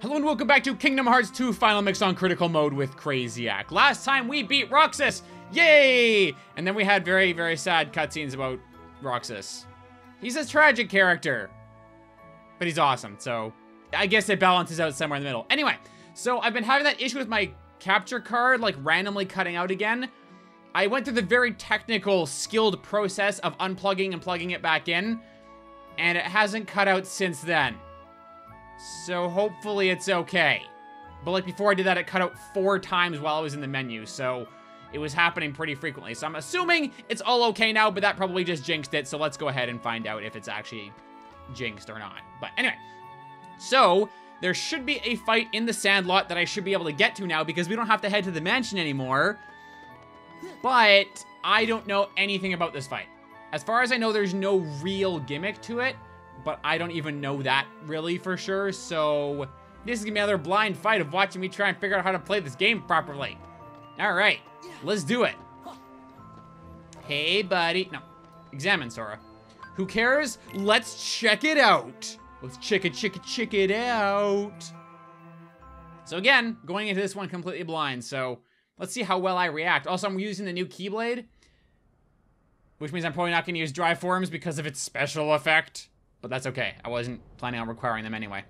Hello and welcome back to Kingdom Hearts 2 Final Mix on Critical Mode with Craziac. Last time we beat Roxas! Yay! And then we had very, very sad cutscenes about Roxas. He's a tragic character. But he's awesome, so I guess it balances out somewhere in the middle. Anyway, so I've been having that issue with my capture card, like randomly cutting out again. I went through the very technical, skilled process of unplugging and plugging it back in, and it hasn't cut out since then. So hopefully it's okay. But like before I did that, it cut out 4 times while I was in the menu, so it was happening pretty frequently. So I'm assuming it's all okay now, but that probably just jinxed it, so let's go ahead and find out if it's actually jinxed or not. But anyway, so there should be a fight in the sandlot that I should be able to get to now because we don't have to head to the mansion anymore. But I don't know anything about this fight. As far as I know, there's no real gimmick to it, but I don't even know that really for sure, so this is gonna be another blind fight of watching me try and figure out how to play this game properly. All right, let's do it. Hey, buddy. No, examine, Sora. Who cares? Let's check it out. Let's check it out. So again, going into this one completely blind, so let's see how well I react. Also, I'm using the new Keyblade, which means I'm probably not gonna use Dry Forms because of its special effect. But that's okay. I wasn't planning on requiring them anyway.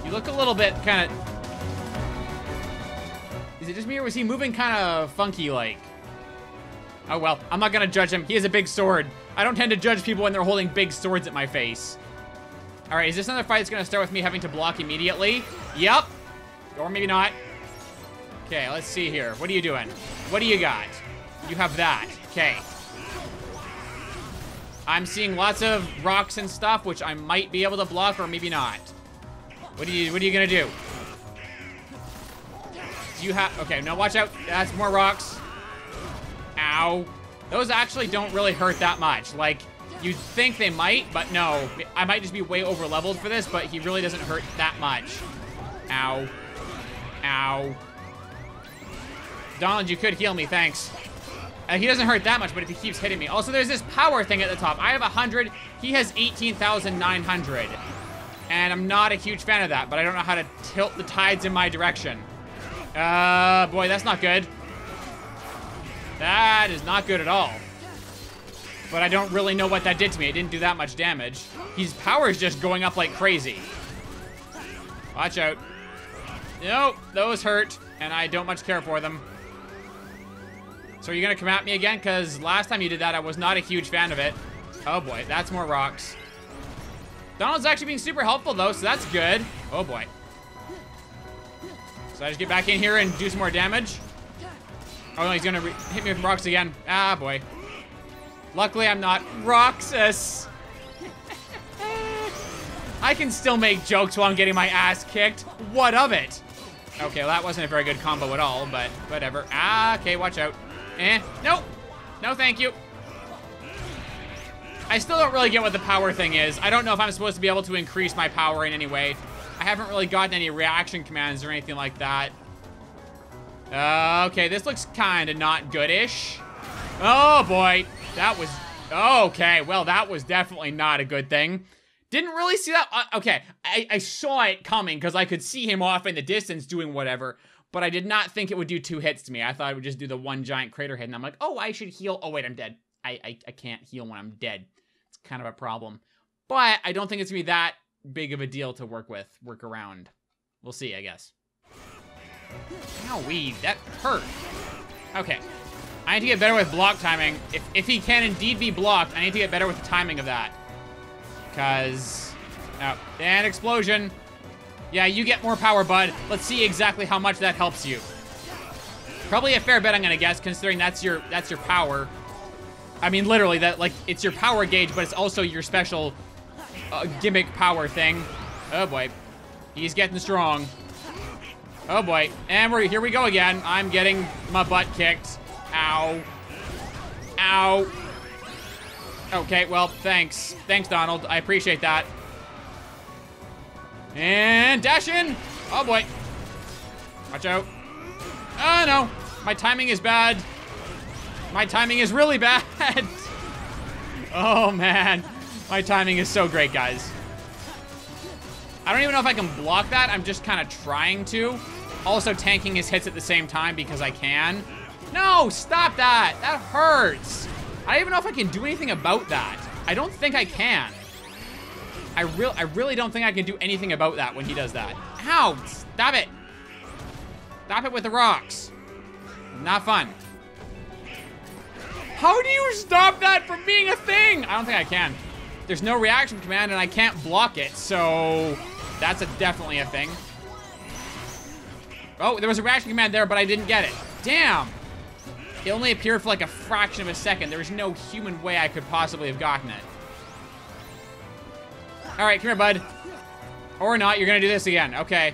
You look a little bit kind of... Is it just me or was he moving kind of funky like? Oh well, I'm not gonna judge him. He has a big sword. I don't tend to judge people when they're holding big swords at my face. All right, is this another fight that's gonna start with me having to block immediately? Yep, or maybe not. Okay, let's see here. What are you doing? What do you got? You have that, okay. I'm seeing lots of rocks and stuff, which I might be able to block or maybe not. What are you gonna do? Do you have, okay, now watch out. That's more rocks. Ow. Those actually don't really hurt that much. Like, you'd think they might, but no. I might just be way over leveled for this, but he really doesn't hurt that much. Ow. Ow. Donald, you could heal me, thanks. He doesn't hurt that much, but if he keeps hitting me. Also, there's this power thing at the top. I have 100. He has 18,900. And I'm not a huge fan of that, but I don't know how to tilt the tides in my direction. Boy, that's not good. That is not good at all. But I don't really know what that did to me. It didn't do that much damage. His power is just going up like crazy. Watch out. Nope, those hurt, and I don't much care for them. So are you gonna come at me again? Because last time you did that, I was not a huge fan of it. Oh boy, that's more rocks. Donald's actually being super helpful though, so that's good. Oh boy. So I just get back in here and do some more damage. Oh no, he's gonna hit me with rocks again. Ah boy. Luckily, I'm not Roxas. I can still make jokes while I'm getting my ass kicked. What of it? Okay, well, that wasn't a very good combo at all, but whatever. Ah, okay, watch out. Eh, nope. No, thank you. I still don't really get what the power thing is. I don't know if I'm supposed to be able to increase my power in any way. I haven't really gotten any reaction commands or anything like that. Okay, this looks kind of not goodish. Oh, boy. That was, okay, well, that was definitely not a good thing. Didn't really see that, okay, I saw it coming because I could see him off in the distance doing whatever, but I did not think it would do 2 hits to me. I thought it would just do the one giant crater hit, and I'm like, oh, I should heal. Oh, wait, I'm dead. I can't heal when I'm dead. It's kind of a problem, but I don't think it's gonna be that big of a deal to work around. We'll see, I guess. Owie, that hurt. Okay. I need to get better with block timing. If he can indeed be blocked, I need to get better with the timing of that. Because, oh, and explosion. Yeah, you get more power, bud. Let's see exactly how much that helps you. Probably a fair bet, I'm gonna guess, considering that's your power. I mean, literally, that like it's your power gauge, but it's also your special gimmick power thing. Oh boy, he's getting strong. Oh boy, and here we go again. I'm getting my butt kicked. Ow. Ow. Okay, well, thanks. Thanks, Donald. I appreciate that. And dash in. Oh, boy. Watch out. Oh, no. My timing is bad. My timing is really bad. Oh, man. My timing is so great, guys. I don't even know if I can block that. I'm just kind of trying to. Also tanking his hits at the same time because I can. No, stop that. That hurts. I don't even know if I can do anything about that. I don't think I can. I really don't think I can do anything about that when he does that. Ow, stop it. Stop it with the rocks. Not fun. How do you stop that from being a thing? I don't think I can. There's no reaction command and I can't block it, so that's definitely a thing. Oh, there was a reaction command there, but I didn't get it. Damn. It only appeared for like a fraction of a second. There was no human way I could possibly have gotten it. All right, come here, bud. Or not, you're gonna do this again. Okay.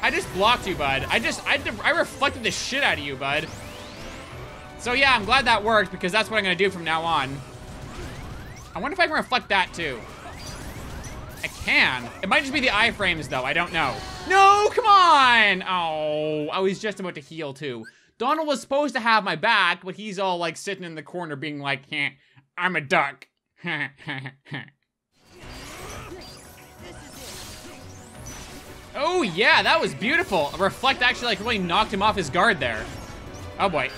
I just blocked you, bud. I reflected the shit out of you, bud. So yeah, I'm glad that worked because that's what I'm gonna do from now on. I wonder if I can reflect that too. I can. It might just be the iframes though, I don't know. No, come on! Oh, I was just about to heal too. Donald was supposed to have my back, but he's all like sitting in the corner being like, eh, I'm a duck. Oh yeah, that was beautiful. Reflect actually like really knocked him off his guard there. Oh boy.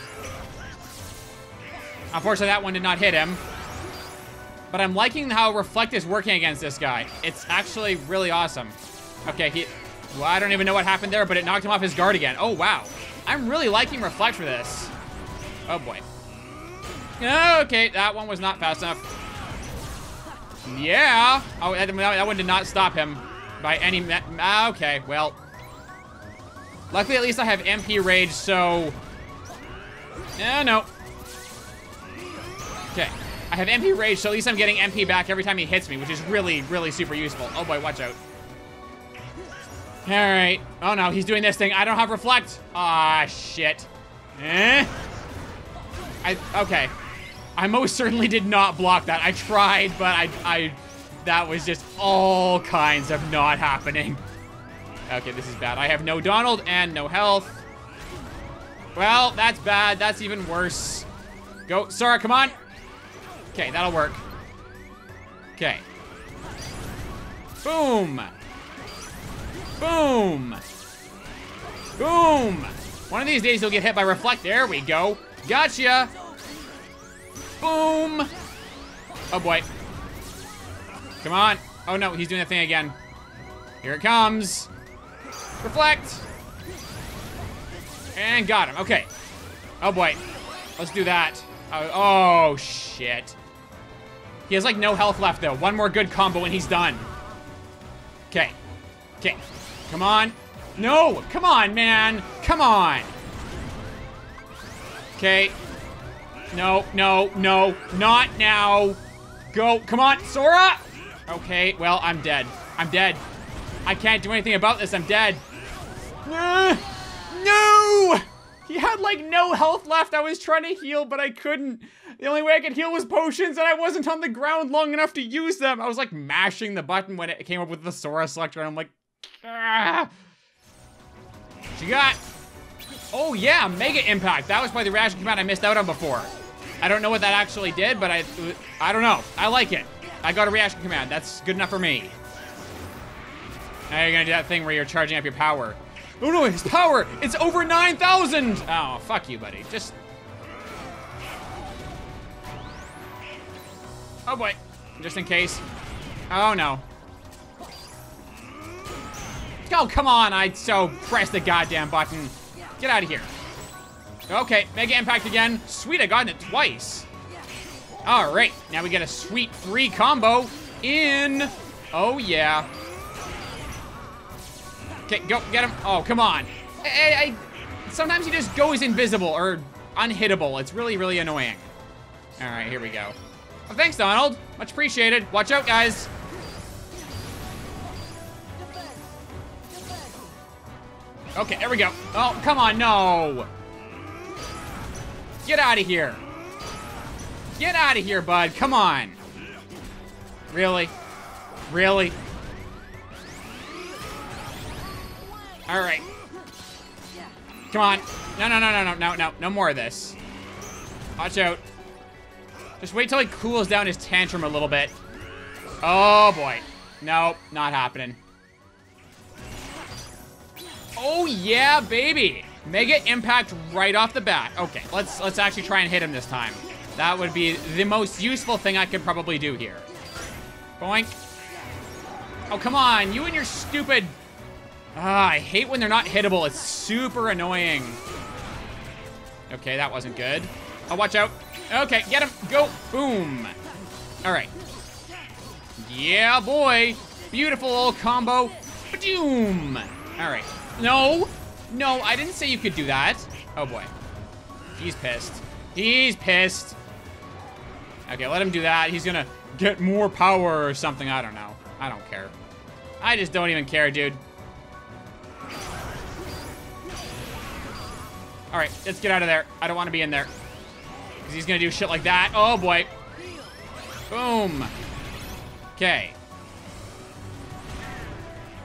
Unfortunately, that one did not hit him. But I'm liking how Reflect is working against this guy. It's actually really awesome. Okay, well, I don't even know what happened there, but it knocked him off his guard again. Oh, wow. I'm really liking Reflect for this. Oh, boy. Okay, that one was not fast enough. Yeah. Oh, that one did not stop him by any... Okay, well. Luckily, at least I have MP Rage, so... No. Okay. I have MP Rage, so at least I'm getting MP back every time he hits me, which is really, really super useful. Oh, boy, watch out. All right. Oh, no, he's doing this thing. I don't have Reflect. Ah, shit. Eh? Okay. I most certainly did not block that. I tried, but that was just all kinds of not happening. Okay, this is bad. I have no Donald and no health. Well, that's bad. That's even worse. Go, Sora, come on. Okay, that'll work. Okay. Boom. Boom. Boom. One of these days you'll get hit by Reflect. There we go. Gotcha. Boom. Oh, boy. Come on. Oh, no, he's doing that thing again. Here it comes. Reflect. And got him. Okay. Oh, boy. Let's do that. Oh, shit. He has, like, no health left, though. One more good combo, and he's done. Okay. Okay. Come on. No! Come on, man! Come on! Okay. No. Not now. Go. Come on, Sora! Okay, well, I'm dead. I'm dead. I can't do anything about this. I'm dead. No! He had, like, no health left. I was trying to heal, but I couldn't. The only way I could heal was potions, and I wasn't on the ground long enough to use them. I was, like, mashing the button when it came up with the Sora selector, and I'm like, ah. What you got? Oh, yeah, Mega Impact. That was probably the reaction command I missed out on before. I don't know what that actually did, but I don't know. I like it. I got a reaction command. That's good enough for me. Now you're going to do that thing where you're charging up your power. Oh no, his power! It's over 9,000! Oh, fuck you, buddy. Just... Oh boy. Just in case. Oh no. Oh, come on! I so pressed the goddamn button. Get out of here. Okay, Mega Impact again. Sweet, I got it twice. Alright, now we get a sweet free combo in... Oh yeah. Okay, go, get him. Oh, come on. Sometimes he just goes invisible or unhittable. It's really, really annoying. All right, here we go. Oh, thanks, Donald. Much appreciated. Watch out, guys. Okay, there we go. Oh, come on, no. Get out of here. Get out of here, bud. Come on. Really? Really? All right. Come on. No, no, no, no, no, no, no. No more of this. Watch out. Just wait till he cools down his tantrum a little bit. Oh, boy. Nope, not happening. Oh, yeah, baby. Mega Impact right off the bat. Okay, let's actually try and hit him this time. That would be the most useful thing I could probably do here. Boink. Oh, come on. You and your stupid... Ah, I hate when they're not hittable. It's super annoying. Okay, that wasn't good. Oh, watch out. Okay, get him. Go. Boom. All right. Yeah, boy. Beautiful old combo. Ba-doom. All right. No. No, I didn't say you could do that. Oh, boy. He's pissed. He's pissed. Okay, let him do that. He's gonna get more power or something. I don't know. I don't care. I just don't even care, dude. All right, let's get out of there. I don't want to be in there. Because he's going to do shit like that. Oh, boy. Boom. Okay.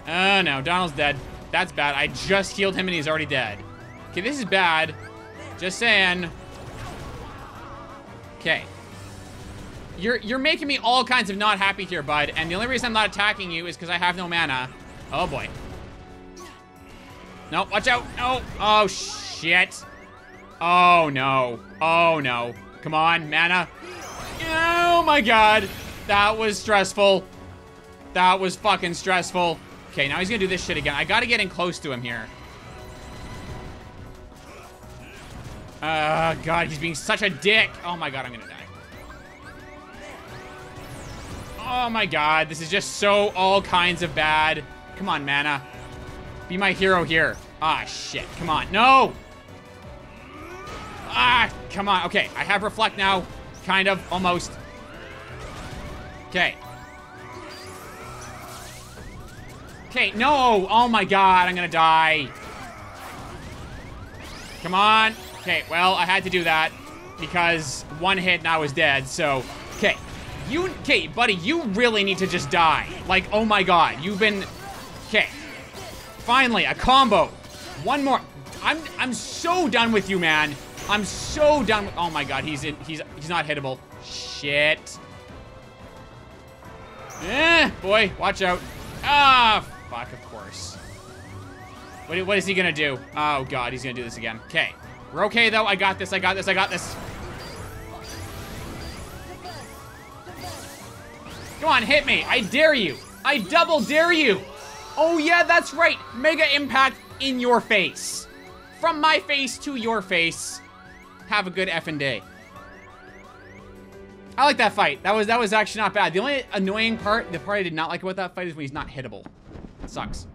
Oh, no. Donald's dead. That's bad. I just healed him, and he's already dead. Okay, this is bad. Just saying. Okay. You're making me all kinds of not happy here, bud. And the only reason I'm not attacking you is because I have no mana. Oh, boy. No, watch out. No. Oh, shit. Shit. Oh, no. Oh, no. Come on, mana. Oh, my God. That was stressful. That was fucking stressful. Okay, now he's gonna do this shit again. I gotta get in close to him here. God, he's being such a dick. Oh, my God, I'm gonna die. Oh, my God. This is just so all kinds of bad. Come on, mana. Be my hero here. Ah, shit. Come on. No! Ah, come on. Okay, I have Reflect now. Kind of. Almost. Okay. Okay, no! Oh my God, I'm gonna die. Come on. Okay, well, I had to do that because one hit and I was dead, so... Okay. Okay, buddy, you really need to just die. Like, oh my God, you've been... Okay. Finally, a combo. One more. I'm so done with you, man. I'm so done with... Oh, my God. He's not hittable. Shit. Eh, boy. Watch out. Ah, fuck, of course. What is he going to do? Oh, God. He's going to do this again. Okay. We're okay, though. I got this. I got this. I got this. Come on, hit me. I dare you. I double dare you. Oh, yeah, that's right. Mega Impact in your face. From my face to your face. Have a good effing day. I like that fight. That was actually not bad. The only annoying part, the part I did not like about that fight is when he's not hittable. It sucks.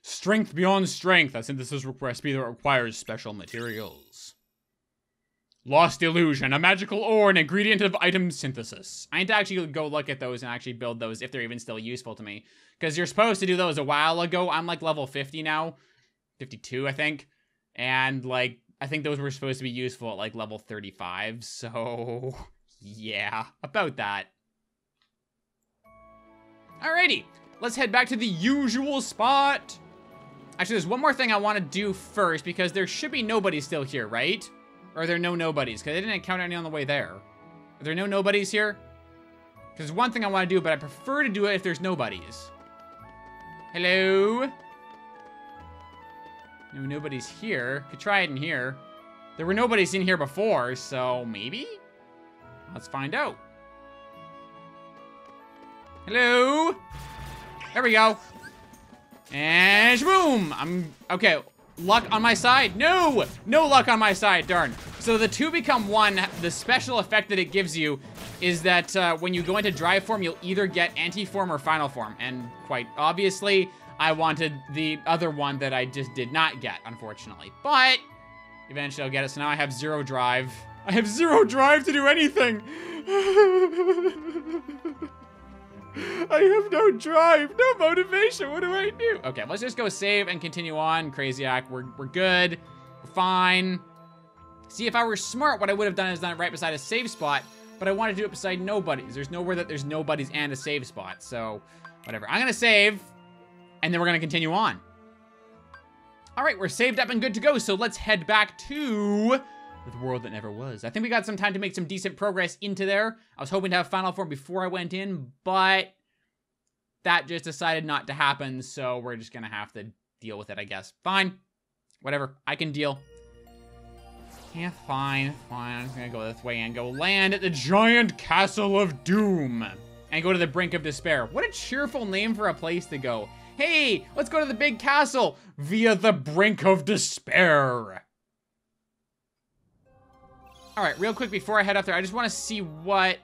Strength beyond strength. A synthesis recipe that requires special materials. Lost Illusion, a magical ore, an ingredient of item synthesis. I need to actually go look at those and actually build those if they're even still useful to me. Because you're supposed to do those a while ago. I'm like level 50 now. 52, I think. And like, I think those were supposed to be useful at like level 35. So, yeah, about that. Alrighty, let's head back to the usual spot. Actually, there's one more thing I want to do first because there should be nobody still here, right? Or are there no nobodies? Because I didn't encounter any on the way there. Are there no nobodies here? Because there's one thing I want to do, but I prefer to do it if there's nobodies. Hello? No nobodies here. Could try it in here. There were nobodies in here before, so maybe? Let's find out. Hello? There we go. And boom! I'm... Okay. Luck on my side? No! No luck on my side, darn. So the two become one. The special effect that it gives you is that when you go into dry form, you'll either get anti-form or final form. And quite obviously, I wanted the other one that I just did not get, unfortunately. But eventually I'll get it. So now I have zero drive. I have zero drive to do anything. I have no drive, no motivation. What do I do? Okay, let's just go save and continue on. Craziac, we're good. We're fine. See, if I were smart, what I would have done is done it right beside a save spot but I want to do it beside nobodies. There's nowhere that there's nobodies and a save spot, so whatever. I'm going to save, and then we're going to continue on. All right, we're saved up and good to go, so let's head back to the World That Never Was. I think we got some time to make some decent progress into there. I was hoping to have Final Form before I went in, but that just decided not to happen, so we're just going to have to deal with it, I guess. Fine. Whatever. I can deal. Yeah, fine. Fine. I'm just going to go this way and go land at the Giant Castle of Doom. And go to the Brink of Despair. What a cheerful name for a place to go. Hey, let's go to the big castle via the Brink of Despair. All right, real quick before I head up there, I just want to see what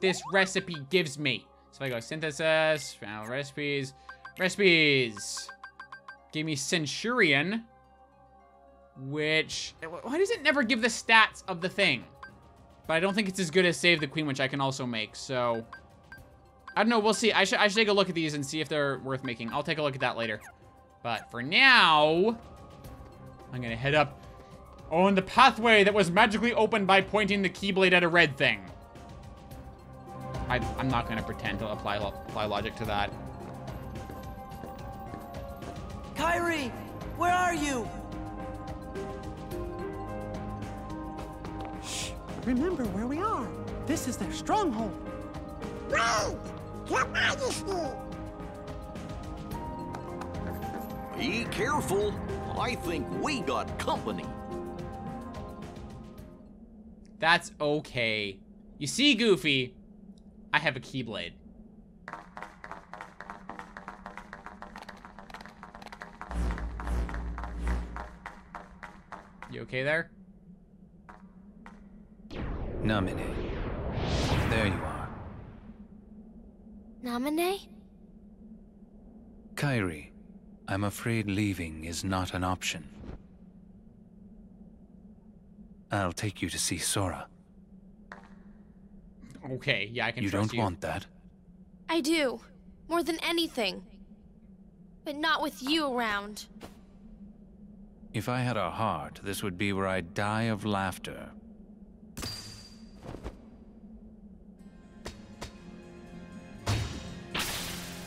this recipe gives me. So I go synthesis, final recipes, recipes. Give me Centurion, which, why does it never give the stats of the thing? But I don't think it's as good as Save the Queen, which I can also make, so I don't know, we'll see. I should take a look at these and see if they're worth making. I'll take a look at that later. But for now, I'm gonna head up on the pathway that was magically opened by pointing the Keyblade at a red thing. I'm not gonna pretend to apply logic to that. Kairi, where are you? Shh, remember where we are. This is their stronghold. Right, Your Majesty. Be careful. I think we got company. That's okay. You see, Goofy, I have a Keyblade. You okay there? Naminé. There you are. Naminé? Kairi, I'm afraid leaving is not an option. I'll take you to see Sora. Okay, yeah, I can trust you. You don't want that? I do. More than anything. But not with you around. If I had a heart, this would be where I'd die of laughter.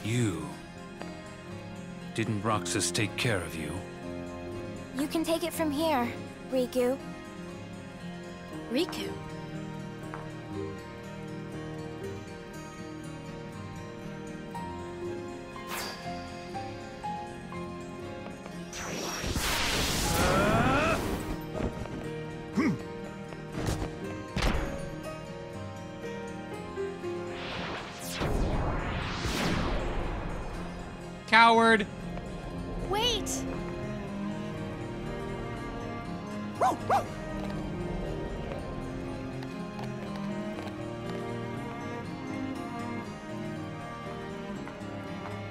You. Didn't Roxas take care of you? You can take it from here, Riku. Riku? Coward! Wait! Whoa, whoa.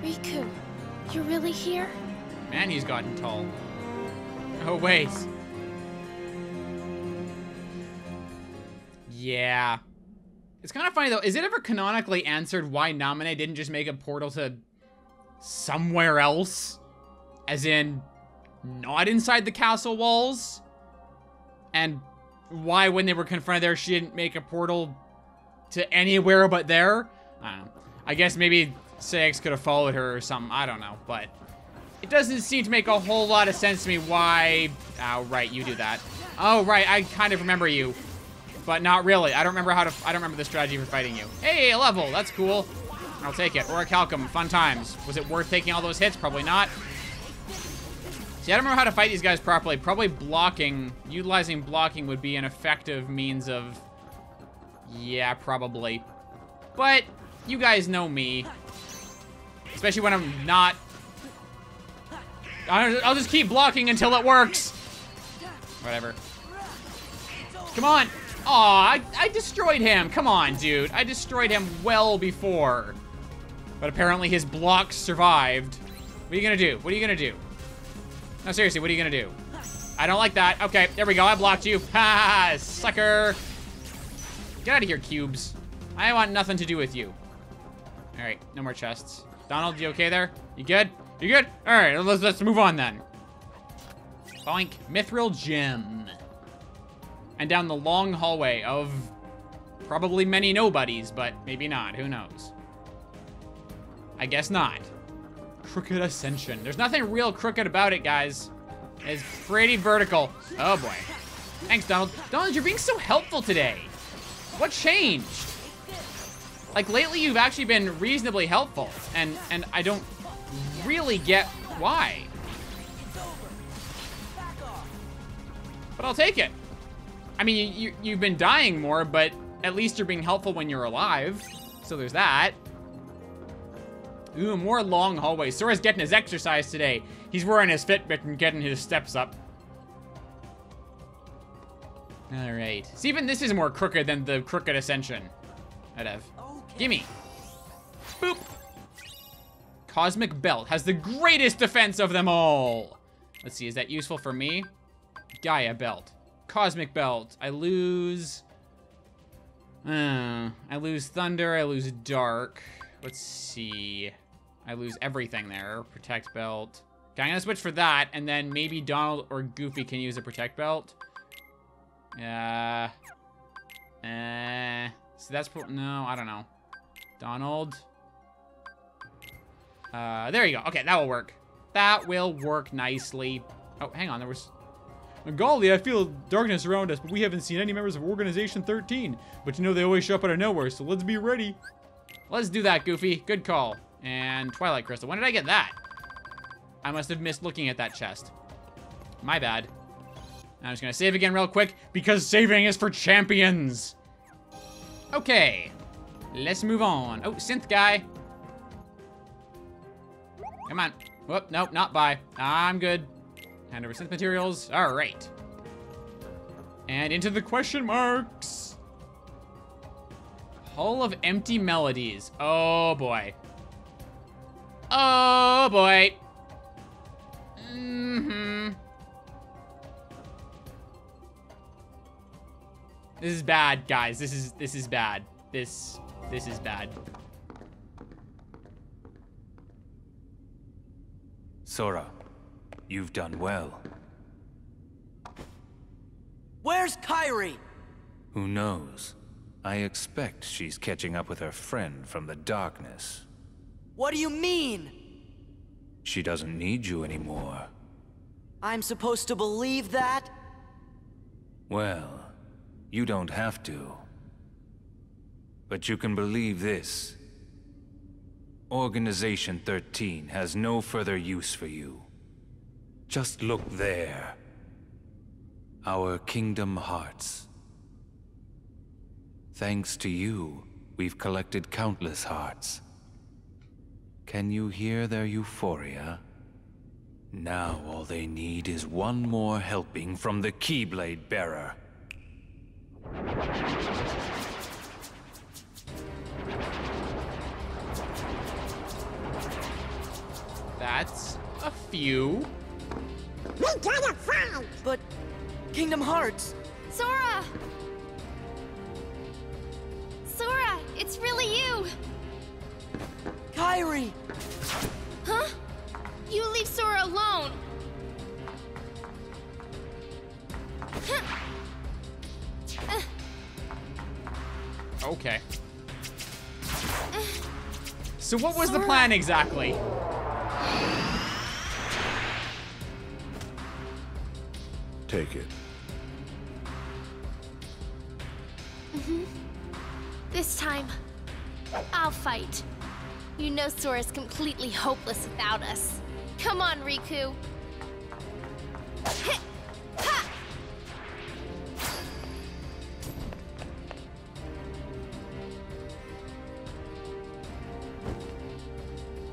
Riku, you're really here? Man, he's gotten tall. Oh, wait. Yeah. It's kind of funny, though. Is it ever canonically answered why Naminé didn't just make a portal to somewhere else? As in, not inside the castle walls? And why, when they were confronted there, she didn't make a portal to anywhere but there? I don't know. I guess maybe Craziac could have followed her or something. I don't know, but it doesn't seem to make a whole lot of sense to me why... Oh, right, you do that. Oh, right, I kind of remember you. But not really. I don't remember how to... I don't remember the strategy for fighting you. Hey, a level. That's cool. I'll take it. Or a calcum. Fun times. Was it worth taking all those hits? Probably not. See, I don't remember how to fight these guys properly. Probably blocking... Utilizing blocking would be an effective means of... Yeah, probably. But you guys know me. Especially when I'm not... I'll just keep blocking until it works. Whatever. Come on. Aw, I destroyed him. Come on, dude. I destroyed him well before. But apparently his blocks survived. What are you gonna do? What are you gonna do? No, seriously, what are you gonna do? I don't like that. Okay, there we go. I blocked you. Ha, sucker. Get out of here, cubes. I want nothing to do with you. All right, no more chests. Donald, you okay there? You good? You good? All right, let's move on then. Boink. Mithril Gym. And down the long hallway of Probably many nobodies, but maybe not. Who knows? I guess not. Crooked Ascension. There's nothing real crooked about it, guys. It's pretty vertical. Oh, boy. Thanks, Donald. Donald, you're being so helpful today. What changed? Like, lately you've actually been reasonably helpful, and I don't really get why. But I'll take it. I mean, you've been dying more, but at least you're being helpful when you're alive. So there's that. Ooh, more long hallways. Sora's getting his exercise today. He's wearing his Fitbit and getting his steps up. All right. See, even this is more crooked than the Crooked Ascension. I'd have. Gimme. Boop. Cosmic belt has the greatest defense of them all. Let's see, is that useful for me? Gaia belt. Cosmic belt. I lose... I lose thunder. I lose dark. Let's see. I lose everything there. Protect belt. Okay, I'm gonna switch for that, and then maybe Donald or Goofy can use a protect belt. So that's... No, I don't know. Donald. There you go. Okay, that will work. That will work nicely. Oh, hang on. There was... Golly, I feel darkness around us, but we haven't seen any members of Organization XIII. But you know they always show up out of nowhere, so let's be ready. Let's do that, Goofy. Good call. And Twilight Crystal. When did I get that? I must have missed looking at that chest. My bad. I'm just gonna save again real quick, because saving is for champions. Okay. Let's move on. Oh, synth guy. Come on. Whoop, nope, not by. I'm good. Hand over synth materials. All right. And into the question marks. Hall of Empty Melodies. Oh, boy. Oh, boy. Mm-hmm. This is bad, guys. This is bad. This is bad. Sora. You've done well. Where's Kairi? Who knows? I expect she's catching up with her friend from the darkness. What do you mean? She doesn't need you anymore. I'm supposed to believe that? Well, you don't have to. But you can believe this. Organization XIII has no further use for you. Just look there. Our Kingdom Hearts. Thanks to you, we've collected countless hearts. Can you hear their euphoria? Now all they need is one more helping from the Keyblade bearer. That's a few. We gotta find! But... Kingdom Hearts! Sora! Sora, it's really you! Kairi! Huh? You leave Sora alone! Okay. So what was Sora... the plan exactly? Take it. Mm-hmm. This time, I'll fight. You know Sora's completely hopeless without us. Come on, Riku.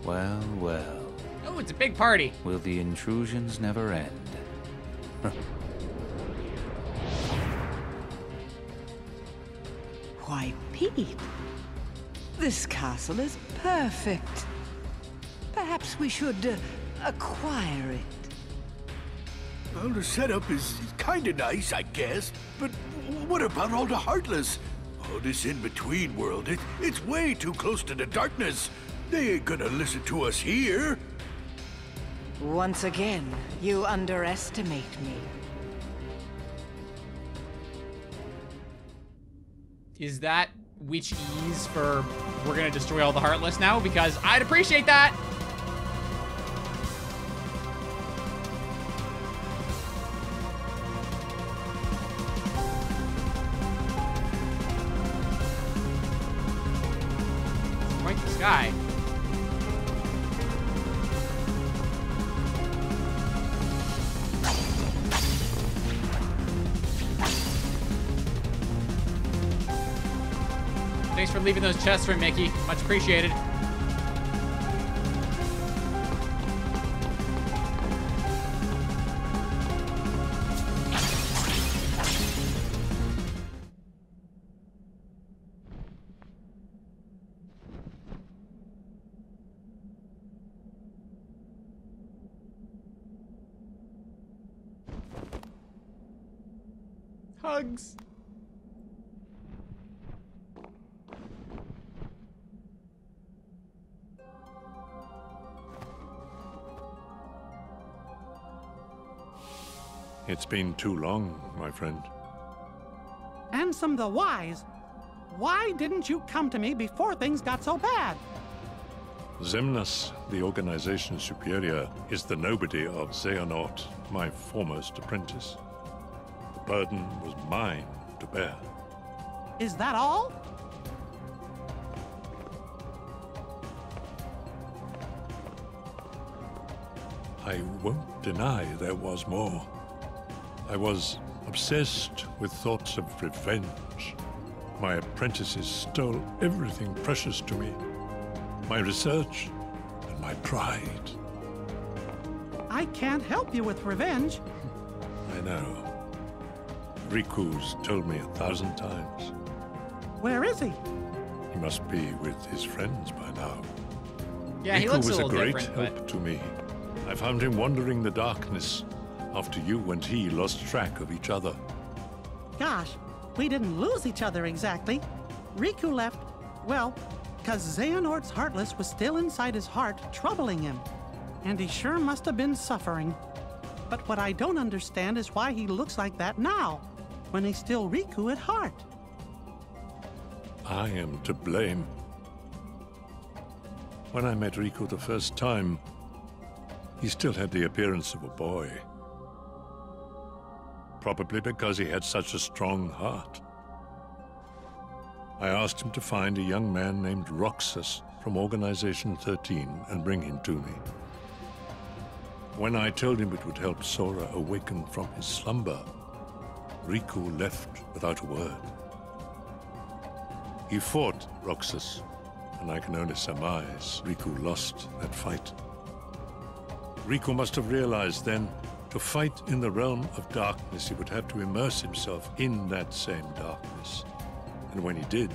Well, well. Oh, it's a big party. Will the intrusions never end? Why, Pete, this castle is perfect. Perhaps we should acquire it. Well, the setup is kind of nice, I guess. But what about all the Heartless? Oh, this in-between world, it's way too close to the darkness. They ain't gonna listen to us here. Once again, you underestimate me. Is that witch ease for we're gonna destroy all the Heartless now? Because I'd appreciate that. Right in the sky. Thanks for leaving those chests for Mickey. Much appreciated. Hugs. It's been too long, my friend. Ansem the Wise, why didn't you come to me before things got so bad? Xemnas, the Organization Superior, is the nobody of Xehanort, my foremost apprentice. The burden was mine to bear. Is that all? I won't deny there was more. I was obsessed with thoughts of revenge. My apprentices stole everything precious to me. My research and my pride. I can't help you with revenge. I know. Riku's told me 1,000 times. Where is he? He must be with his friends by now. Yeah, Riku he looks was a great help to me. I found him wandering the darkness. After you and he lost track of each other. Gosh, we didn't lose each other exactly. Riku left, well, because Xehanort's Heartless was still inside his heart, troubling him. And he sure must have been suffering. But what I don't understand is why he looks like that now, when he's still Riku at heart. I am to blame. When I met Riku the first time, he still had the appearance of a boy. Probably because he had such a strong heart. I asked him to find a young man named Roxas from Organization XIII and bring him to me. When I told him it would help Sora awaken from his slumber, Riku left without a word. He fought Roxas, and I can only surmise Riku lost that fight. Riku must have realized then to fight in the realm of darkness, he would have to immerse himself in that same darkness. And when he did,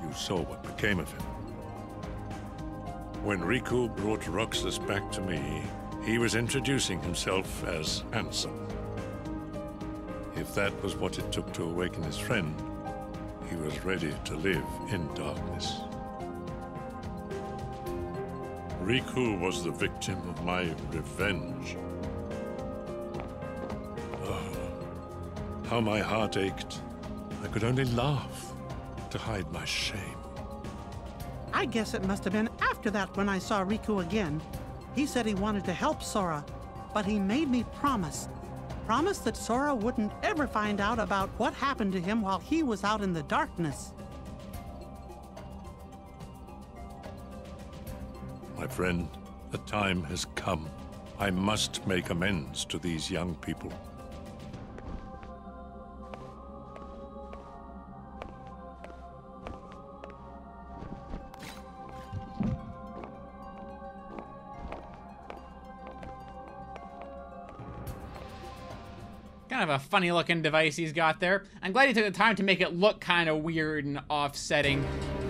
you saw what became of him. When Riku brought Roxas back to me, he was introducing himself as Ansem. If that was what it took to awaken his friend, he was ready to live in darkness. Riku was the victim of my revenge. How my heart ached. I could only laugh to hide my shame. I guess it must have been after that when I saw Riku again. He said he wanted to help Sora, but he made me promise. Promise that Sora wouldn't ever find out about what happened to him while he was out in the darkness. My friend, the time has come. I must make amends to these young people. Kind of a funny looking device he's got there. I'm glad he took the time to make it look kind of weird and offsetting,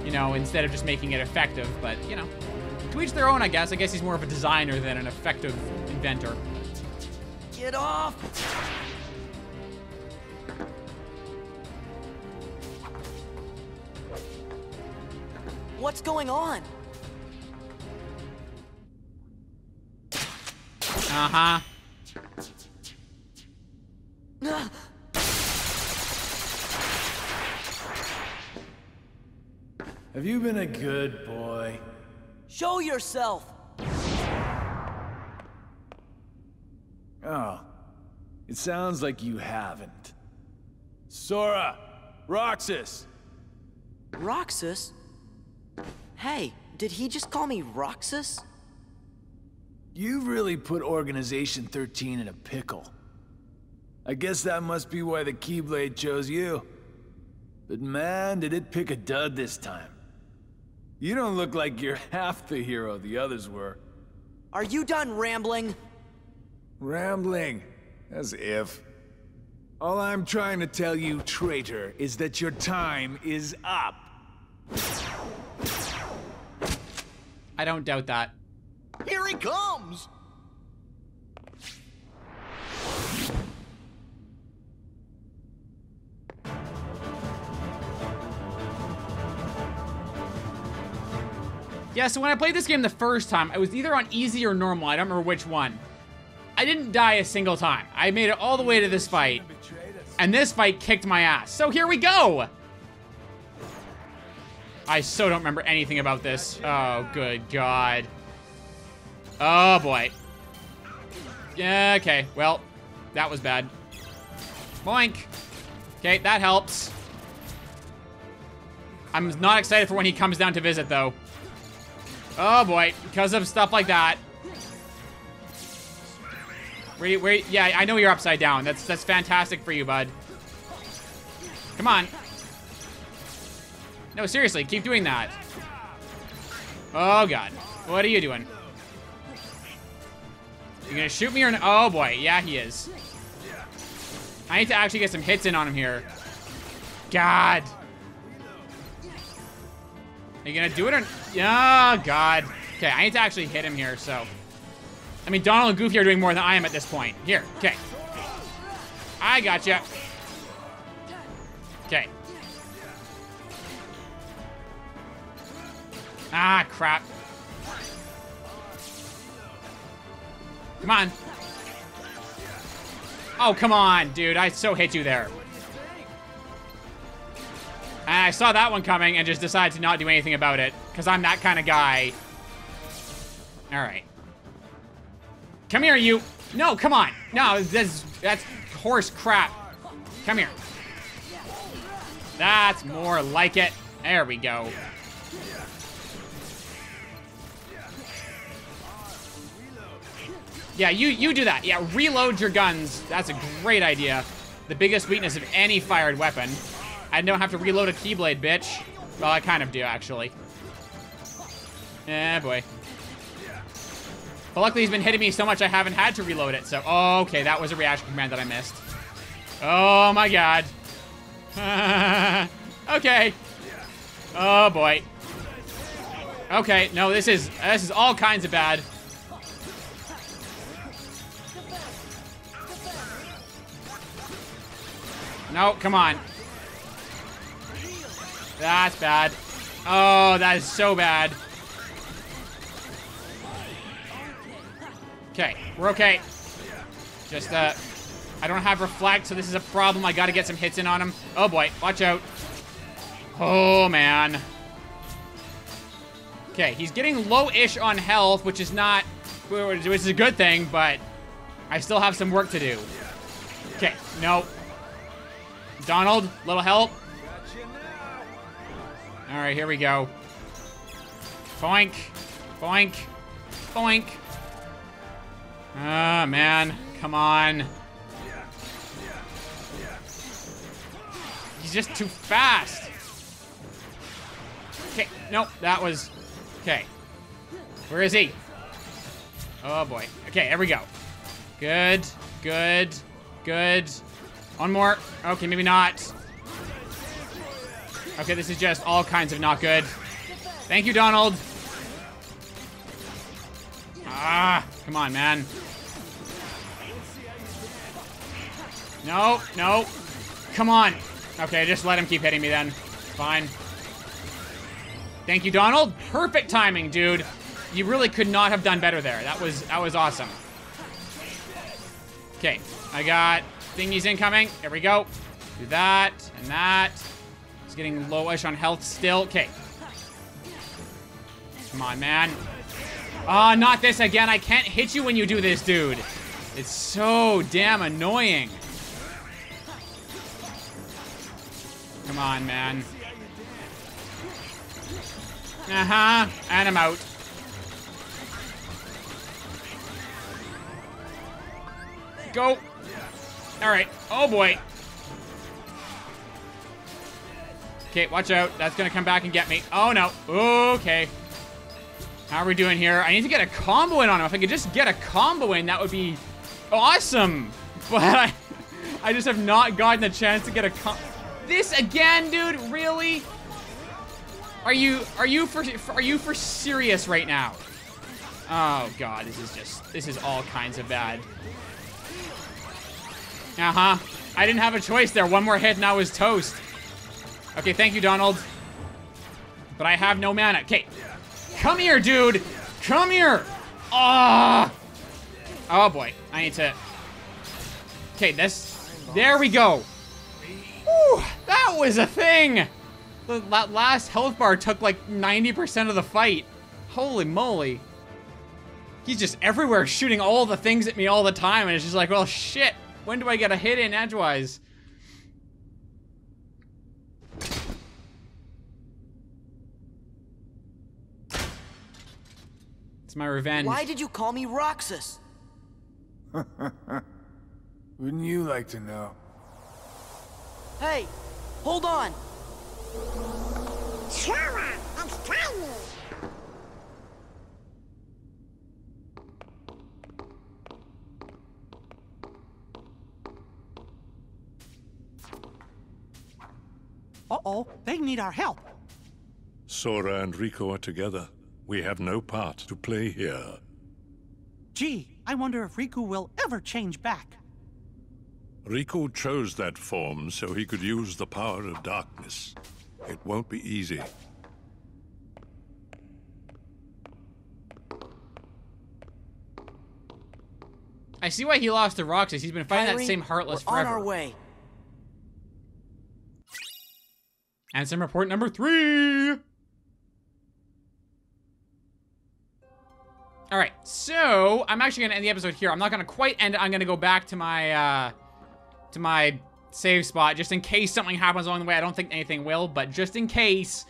you know, instead of just making it effective, but you know, to each their own, I guess. I guess he's more of a designer than an effective inventor. Get off! What's going on? Uh-huh. Have you been a good boy? Show yourself! Oh. It sounds like you haven't. Sora! Roxas! Roxas? Hey, did he just call me Roxas? You've really put Organization XIII in a pickle. I guess that must be why the Keyblade chose you. But man, did it pick a dud this time. You don't look like you're half the hero the others were. Are you done rambling? Rambling? As if. All I'm trying to tell you, traitor, is that your time is up. I don't doubt that. Here he comes! Yeah, so when I played this game the first time, I was either on easy or normal, I don't remember which one. I didn't die a single time. I made it all the way to this fight. And this fight kicked my ass. So here we go! I so don't remember anything about this. Oh, good God. Oh, boy. Yeah, okay. Well, that was bad. Boink. Okay, that helps. I'm not excited for when he comes down to visit, though. Oh, boy. Because of stuff like that. Wait, yeah, I know you're upside down. That's fantastic for you, bud. Come on. No, seriously, keep doing that. Oh, God. What are you doing? You gonna shoot me or no? Oh, boy. Yeah, he is. I need to actually get some hits in on him here. God. Are you gonna do it or... Oh, God. Okay, I need to actually hit him here, so... I mean, Donald and Goofy are doing more than I am at this point. Here, okay. I gotcha. Okay. Ah, crap. Come on. Oh, come on, dude. I so hit you there. And I saw that one coming and just decided to not do anything about it. Because I'm that kind of guy. All right. Come here, you. No, come on. No, that's horse crap. Come here. That's more like it. There we go. Yeah, you do that. Yeah, reload your guns. That's a great idea. The biggest weakness of any fired weapon. I don't have to reload a Keyblade, bitch. Well, I kind of do, actually. Eh, boy. But luckily, he's been hitting me so much I haven't had to reload it. So, okay, that was a reaction command that I missed. Oh, my God. Okay. Oh, boy. Okay, no, this is all kinds of bad. No, come on. That's bad. Oh, that is so bad. Okay, we're okay. Just, I don't have reflect, so this is a problem. I gotta get some hits in on him. Oh, boy. Watch out. Oh, man. Okay, he's getting low-ish on health, which is a good thing, but I still have some work to do. Okay, no. Donald, little help. All right, here we go. Boink. Boink. Boink. Ah, man. Come on. He's just too fast. Okay. Nope. That was... Okay. Where is he? Oh, boy. Okay, there we go. Good. Good. Good. One more. Okay, maybe not. Okay, this is just all kinds of not good. Thank you, Donald. Ah, come on, man. No, no. Come on. Okay, just let him keep hitting me then. Fine. Thank you, Donald. Perfect timing, dude. You really could not have done better there. That was awesome. Okay, I got thingies incoming. There we go. Do that and that. He's getting lowish on health still. Okay. Come on, man. Ah, not this again. I can't hit you when you do this, dude. It's so damn annoying. Come on, man. Uh-huh. And I'm out. Go. Alright. Oh, boy. Okay, watch out. That's gonna come back and get me. Oh, no. Okay. How are we doing here? I need to get a combo in on him. If I could just get a combo in, that would be awesome. But I just have not gotten a chance to get a combo. This again, dude? Really? Are you for serious right now? Oh god, this is all kinds of bad. Uh-huh. I didn't have a choice there. One more hit and I was toast. Okay, thank you, Donald. But I have no mana. Okay. Come here, dude. Come here. Ah. Oh boy. I need to. Okay, this. There we go. Ooh, that was a thing. The last health bar took like 90% of the fight. Holy moly. He's just everywhere shooting all the things at me all the time. And it's just like, well, shit. When do I get a hit in edgewise? It's my revenge. Why did you call me Roxas? Wouldn't you like to know? Hey, hold on. Sora, it's tiny. Uh-oh, they need our help. Sora and Riku are together. We have no part to play here. Gee, I wonder if Riku will ever change back. Riku chose that form so he could use the power of darkness. It won't be easy. I see why he lost to Roxas. He's been fighting that same Heartless forever. On our way. And some report number 3. All right, so I'm actually gonna end the episode here. I'm not gonna quite end it. I'm gonna go back to my save spot, just in case something happens along the way. I don't think anything will, but just in case.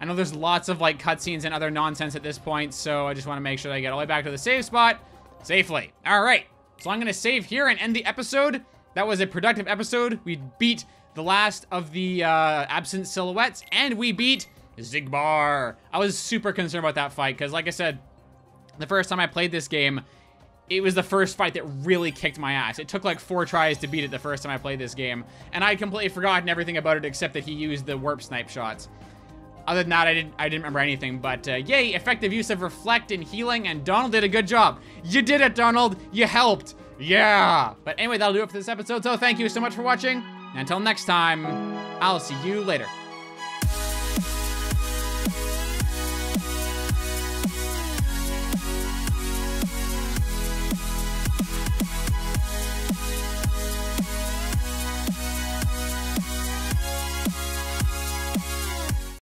I know there's lots of, like, cutscenes and other nonsense at this point, so I just want to make sure that I get all the way back to the save spot safely. All right, so I'm going to save here and end the episode. That was a productive episode. We beat the last of the absent silhouettes, and we beat Zigbar. I was super concerned about that fight, because, like I said, the first time I played this game, it was the first fight that really kicked my ass. It took like 4 tries to beat it the first time I played this game. And I had completely forgotten everything about it except that he used the warp snipe shots. Other than that, I didn't remember anything. But yay, effective use of reflect and healing, and Donald did a good job. You did it, Donald. You helped. Yeah. But anyway, that'll do it for this episode. So thank you so much for watching. And until next time, I'll see you later.